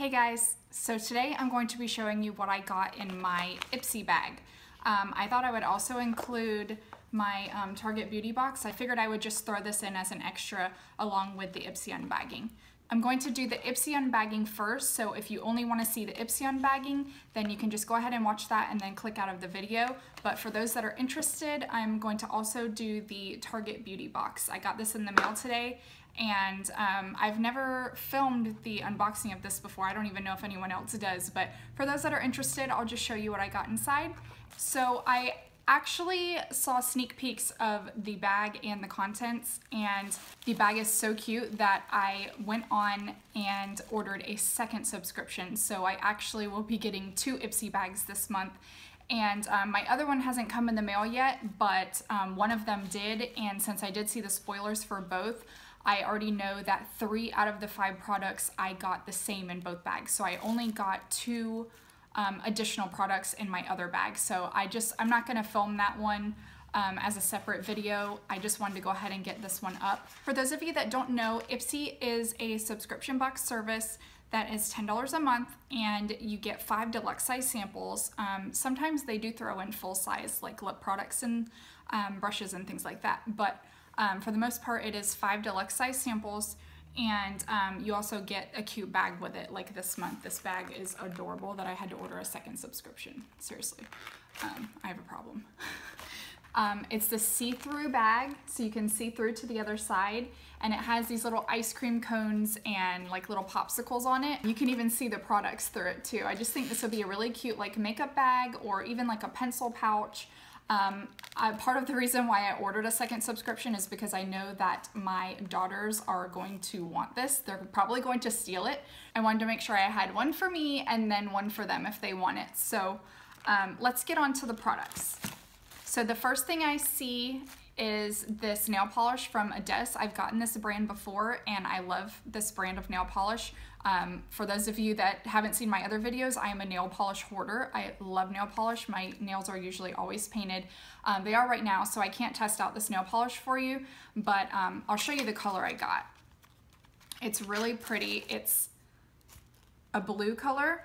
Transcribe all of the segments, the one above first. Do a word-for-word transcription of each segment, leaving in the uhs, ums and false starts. Hey guys, so today I'm going to be showing you what I got in my Ipsy bag. Um, I thought I would also include my um, Target Beauty Box. I figured I would just throw this in as an extra along with the Ipsy unbagging. I'm going to do the Ipsy unbagging first, so if you only want to see the Ipsy unbagging, then you can just go ahead and watch that and then click out of the video. But for those that are interested, I'm going to also do the Target Beauty Box. I got this in the mail today. And um, I've never filmed the unboxing of this before. I don't even know if anyone else does, but for those that are interested, I'll just show you what I got inside. So I actually saw sneak peeks of the bag and the contents, and the bag is so cute that I went on and ordered a second subscription. So I actually will be getting two Ipsy bags this month. And um, my other one hasn't come in the mail yet, but um, one of them did. And since I did see the spoilers for both, I already know that three out of the five products I got the same in both bags. So I only got two um, additional products in my other bag. So I just, I'm not gonna film that one um, as a separate video. I just wanted to go ahead and get this one up. For those of you that don't know, Ipsy is a subscription box service that is ten dollars a month, and you get five deluxe size samples. Um, sometimes they do throw in full size, like lip products and um, brushes and things like that. But Um, for the most part, it is five deluxe size samples, and um, you also get a cute bag with it. Like this month, this bag is adorable that I had to order a second subscription. Seriously, um, I have a problem. um, it's the see-through bag, so you can see through to the other side, and it has these little ice cream cones and like little popsicles on it. You can even see the products through it too. I just think this would be a really cute like makeup bag or even like a pencil pouch. Um, I, part of the reason why I ordered a second subscription is because I know that my daughters are going to want this. They're probably going to steal it. I wanted to make sure I had one for me and then one for them if they want it. So um, let's get on to the products. So the first thing I see is this nail polish from Adesse. I've gotten this brand before and I love this brand of nail polish. Um, for those of you that haven't seen my other videos, I am a nail polish hoarder. I love nail polish. My nails are usually always painted. Um, they are right now, so I can't test out this nail polish for you, but um, I'll show you the color I got. It's really pretty. It's a blue color.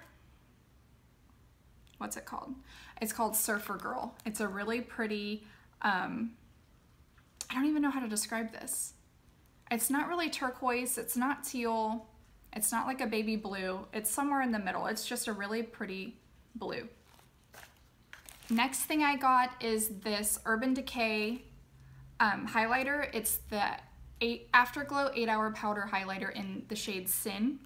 What's it called? It's called Surfer Girl. It's a really pretty, um, I don't even know how to describe this. It's not really turquoise, it's not teal, it's not like a baby blue, it's somewhere in the middle. It's just a really pretty blue. Next thing I got is this Urban Decay um, highlighter. It's the eight, Afterglow eight hour powder highlighter in the shade Sin.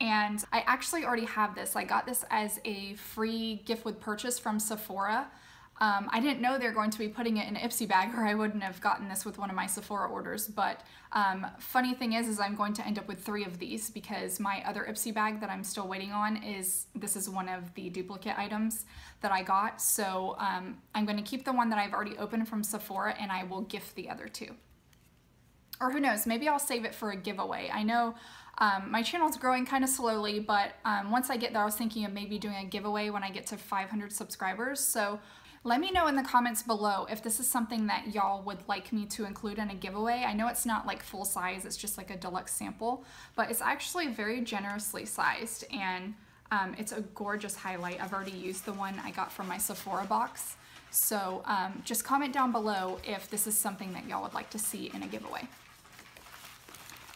And I actually already have this. I got this as a free gift with purchase from Sephora. Um, I didn't know they're going to be putting it in an Ipsy bag, or I wouldn't have gotten this with one of my Sephora orders. But um, funny thing is, is I'm going to end up with three of these because my other Ipsy bag that I'm still waiting on is, this is one of the duplicate items that I got. So um, I'm going to keep the one that I've already opened from Sephora and I will gift the other two. Or who knows, maybe I'll save it for a giveaway. I know um, my channel's growing kind of slowly, but um, once I get there, I was thinking of maybe doing a giveaway when I get to five hundred subscribers. So let me know in the comments below if this is something that y'all would like me to include in a giveaway. I know it's not like full size, it's just like a deluxe sample, but it's actually very generously sized, and um, it's a gorgeous highlight. I've already used the one I got from my Sephora box. So um, just comment down below if this is something that y'all would like to see in a giveaway.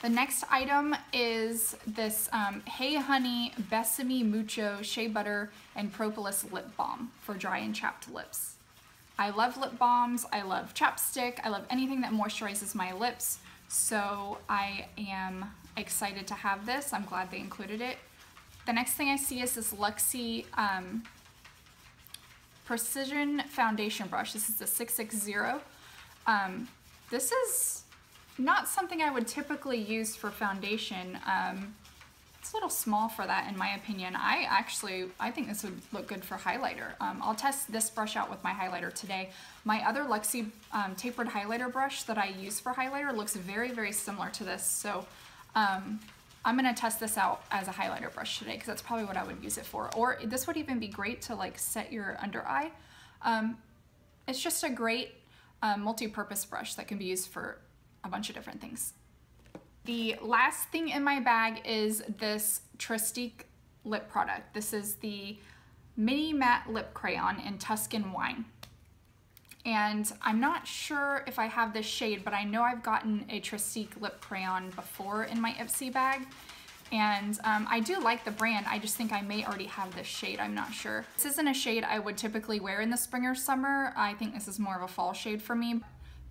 The next item is this um, Hey Honey Besame Mucho Shea Butter and Propolis Lip Balm for dry and chapped lips. I love lip balms, I love chapstick, I love anything that moisturizes my lips, so I am excited to have this. I'm glad they included it. The next thing I see is this Luxie um, Precision Foundation Brush. This is the six six zero. Um, this is not something I would typically use for foundation. Um, it's a little small for that in my opinion. I actually, I think this would look good for highlighter. Um, I'll test this brush out with my highlighter today. My other Luxie um, tapered highlighter brush that I use for highlighter looks very, very similar to this. So um, I'm gonna test this out as a highlighter brush today because that's probably what I would use it for. Or this would even be great to like set your under eye. Um, it's just a great uh, multi-purpose brush that can be used for a bunch of different things. The last thing in my bag is this Trestique lip product. This is the Mini Matte Lip Crayon in Tuscan Wine. And I'm not sure if I have this shade, but I know I've gotten a Trestique lip crayon before in my Ipsy bag. And um, I do like the brand. I just think I may already have this shade. I'm not sure. This isn't a shade I would typically wear in the spring or summer. I think this is more of a fall shade for me,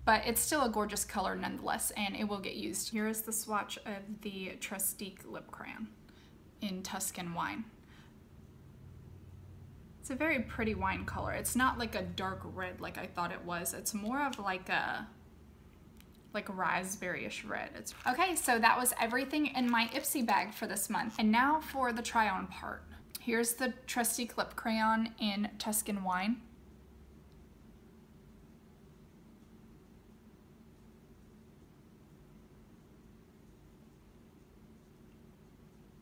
but it's still a gorgeous color nonetheless, and it will get used. Here is the swatch of the Trestique lip crayon in Tuscan Wine. It's a very pretty wine color. It's not like a dark red like I thought it was. It's more of like a like raspberry-ish red. It's okay, so that was everything in my Ipsy bag for this month. And now for the try-on part. Here's the Trestique lip crayon in Tuscan Wine.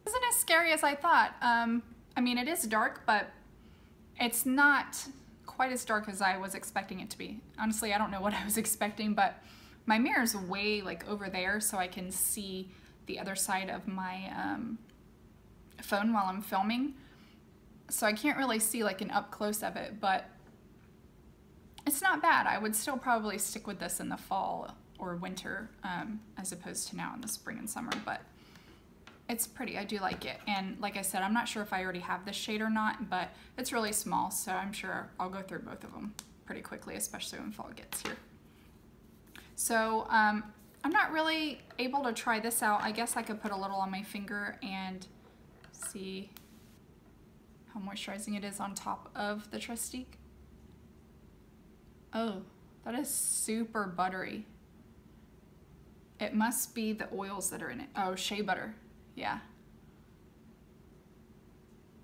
It isn't as scary as I thought. Um, I mean, it is dark, but it's not quite as dark as I was expecting it to be. Honestly, I don't know what I was expecting, but my mirror is way like over there, so I can see the other side of my um, phone while I'm filming. So I can't really see like an up close of it, but it's not bad. I would still probably stick with this in the fall or winter um, as opposed to now in the spring and summer, but it's pretty. I do like it. And like I said, I'm not sure if I already have this shade or not, but it's really small, so I'm sure I'll go through both of them pretty quickly, especially when fall gets here. So um, I'm not really able to try this out. I guess I could put a little on my finger and see how moisturizing it is on top of the Trestique. Oh, that is super buttery. It must be the oils that are in it. Oh, shea butter. Yeah.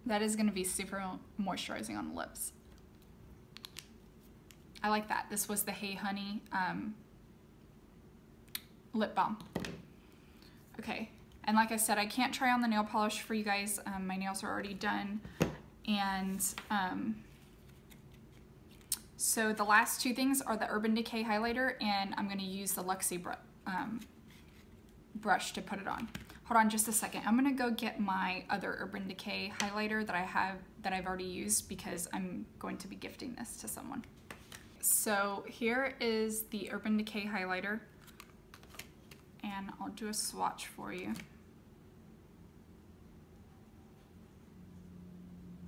That is going to be super moisturizing on the lips. I like that. This was the Hey Honey um, lip balm. Okay. And like I said, I can't try on the nail polish for you guys. Um, my nails are already done. And um, so the last two things are the Urban Decay highlighter, and I'm going to use the Luxie br um, brush to put it on. Hold on just a second. I'm gonna go get my other Urban Decay highlighter that I have that I've already used, because I'm going to be gifting this to someone. So here is the Urban Decay highlighter, and I'll do a swatch for you.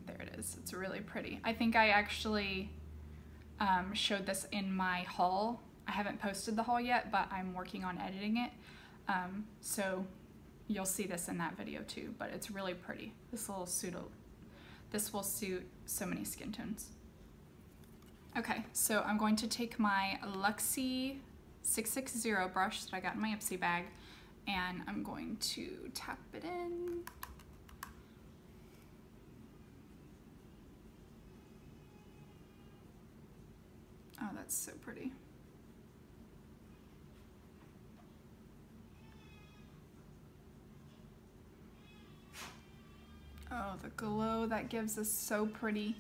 There it is. It's really pretty. I think I actually um, showed this in my haul. I haven't posted the haul yet, but I'm working on editing it. Um, so you'll see this in that video too, but it's really pretty. This little suit, this will suit so many skin tones. Okay, so I'm going to take my Luxie six sixty brush that I got in my Ipsy bag, and I'm going to tap it in. Oh, that's so pretty. Oh, the glow that gives is so pretty.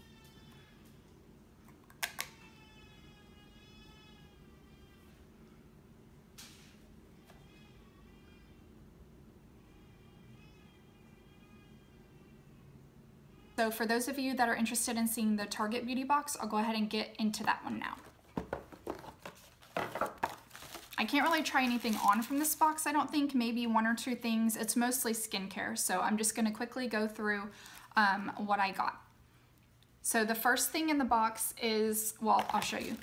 So for those of you that are interested in seeing the Target Beauty Box, I'll go ahead and get into that one now. I can't really try anything on from this box, I don't think. Maybe one or two things. It's mostly skincare, so I'm just going to quickly go through um, what I got. So the first thing in the box is, well, I'll show you.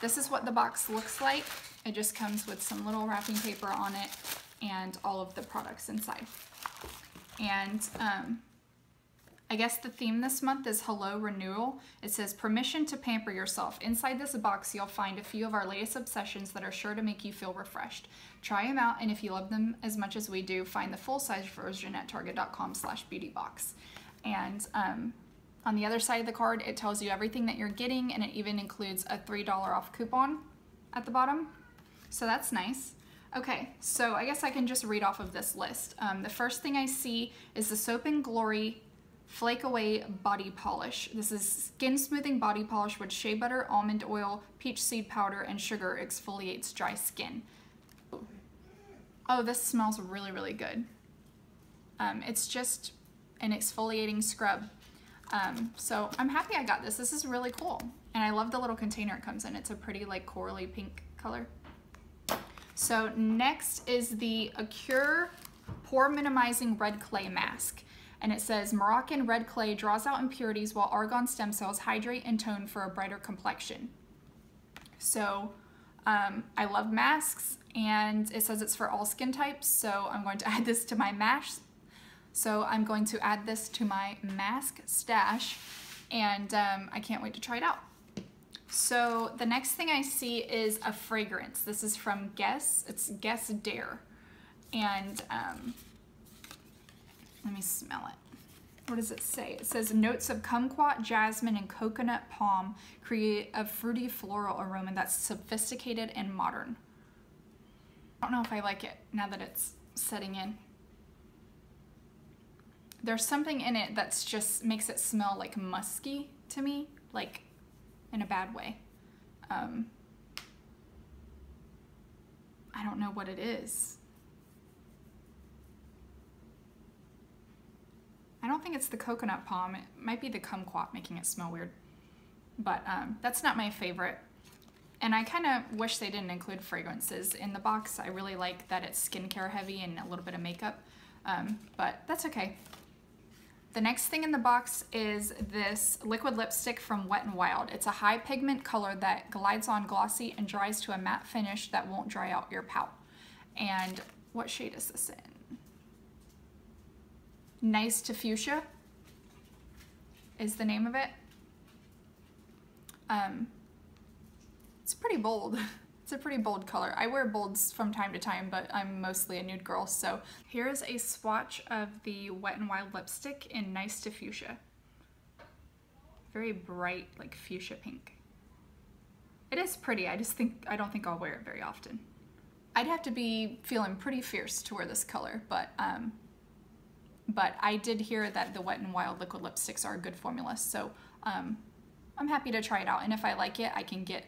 This is what the box looks like. It just comes with some little wrapping paper on it and all of the products inside. And um, I guess the theme this month is Hello Renewal. It says, permission to pamper yourself. Inside this box, you'll find a few of our latest obsessions that are sure to make you feel refreshed. Try them out, and if you love them as much as we do, find the full-size version at target dot com slash beauty box. And um, on the other side of the card, it tells you everything that you're getting, and it even includes a three dollar off coupon at the bottom. So that's nice. Okay, so I guess I can just read off of this list. Um, the first thing I see is the Soap and Glory Flake Away Body Polish. This is skin smoothing body polish with shea butter, almond oil, peach seed powder, and sugar. Exfoliates dry skin. Oh, this smells really, really good. Um, it's just an exfoliating scrub. Um, so I'm happy I got this. This is really cool. And I love the little container it comes in. It's a pretty like corally pink color. So next is the Acure Pore Minimizing Red Clay Mask. And it says, Moroccan red clay draws out impurities while argon stem cells hydrate and tone for a brighter complexion. So um, I love masks, and it says it's for all skin types. So I'm going to add this to my mask. So I'm going to add this to my mask stash, and um, I can't wait to try it out. So the next thing I see is a fragrance. This is from Guess. It's Guess Dare. And um, let me smell it. What does it say? It says notes of kumquat, jasmine, and coconut palm create a fruity floral aroma that's sophisticated and modern. I don't know if I like it now that it's setting in. There's something in it that's just makes it smell like musky to me, like in a bad way. Um, I don't know what it is. I don't think it's the coconut palm. It might be the kumquat making it smell weird, but um, that's not my favorite. And I kind of wish they didn't include fragrances in the box. I really like that it's skincare heavy and a little bit of makeup, um, but that's okay. The next thing in the box is this liquid lipstick from Wet n Wild. It's a high pigment color that glides on glossy and dries to a matte finish that won't dry out your pout. And what shade is this in? Nice to Fuchsia is the name of it. Um, it's pretty bold. It's a pretty bold color. I wear bolds from time to time, but I'm mostly a nude girl, so. Here's a swatch of the Wet n Wild lipstick in Nice to Fuchsia. Very bright, like fuchsia pink. It is pretty, I just think, I don't think I'll wear it very often. I'd have to be feeling pretty fierce to wear this color, but, um, but I did hear that the Wet n Wild liquid lipsticks are a good formula, so um, I'm happy to try it out, and if I like it, I can get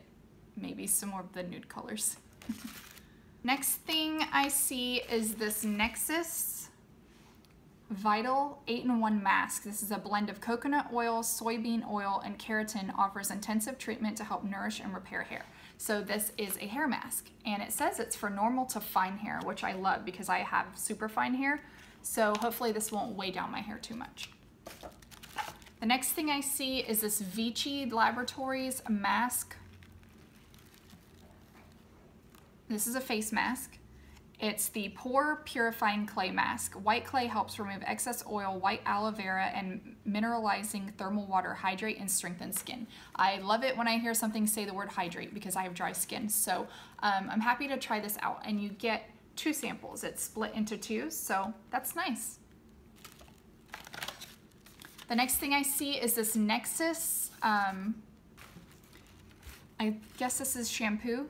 maybe some more of the nude colors. Next thing I see is this Nexxus Vital eight in one mask. This is a blend of coconut oil, soybean oil, and keratin, offers intensive treatment to help nourish and repair hair. So this is a hair mask, and it says it's for normal to fine hair, which I love because I have super fine hair. So hopefully this won't weigh down my hair too much. The next thing I see is this Vichy Laboratories mask. This is a face mask. It's the Pore Purifying Clay Mask. White clay helps remove excess oil, white aloe vera, and mineralizing thermal water hydrate and strengthen skin. I love it when I hear something say the word hydrate because I have dry skin. So um, I'm happy to try this out. And you get two samples. It's split into two, so that's nice. The next thing I see is this Nexxus, um, I guess this is shampoo.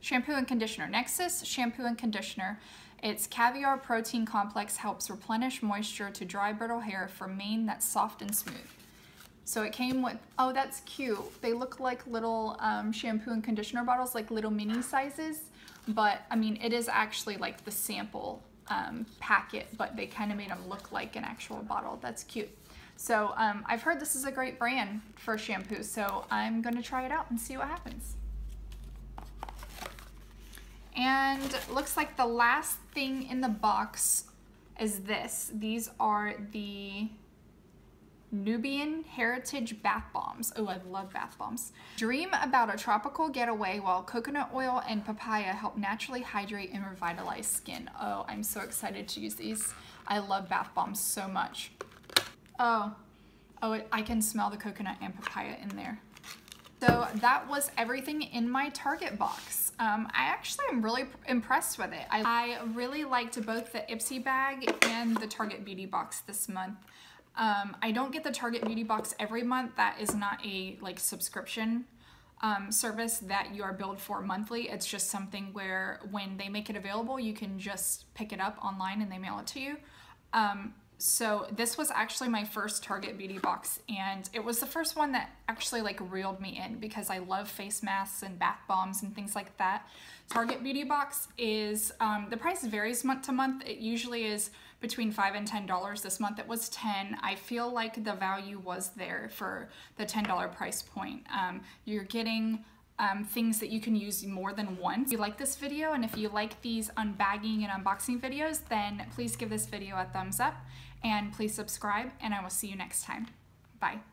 Shampoo and conditioner. Nexxus shampoo and conditioner. Its caviar protein complex helps replenish moisture to dry brittle hair for mane that's soft and smooth. So it came with, oh, that's cute. They look like little um, shampoo and conditioner bottles, like little mini sizes. But I mean, it is actually like the sample um, packet, but they kind of made them look like an actual bottle. That's cute. So um, I've heard this is a great brand for shampoo. So I'm gonna try it out and see what happens. And looks like the last thing in the box is this. These are the Nubian Heritage bath bombs. Oh, I love bath bombs. Dream about a tropical getaway while coconut oil and papaya help naturally hydrate and revitalize skin. Oh, I'm so excited to use these. I love bath bombs so much. Oh, oh, it, I can smell the coconut and papaya in there. So that was everything in my Target box. Um, I actually am really impressed with it. I, I really liked both the Ipsy bag and the Target Beauty box this month. Um, I don't get the Target Beauty box every month. That is not a like subscription um, service that you are billed for monthly. It's just something where when they make it available, you can just pick it up online and they mail it to you. Um, So this was actually my first Target Beauty Box, and it was the first one that actually like reeled me in because I love face masks and bath bombs and things like that. Target Beauty Box is, um, the price varies month to month. It usually is between five and ten dollars. This month it was ten. I feel like the value was there for the ten dollar price point. Um, you're getting Um, things that you can use more than once. If you like this video, and if you like these unbagging and unboxing videos, then please give this video a thumbs up and please subscribe, and I will see you next time. Bye.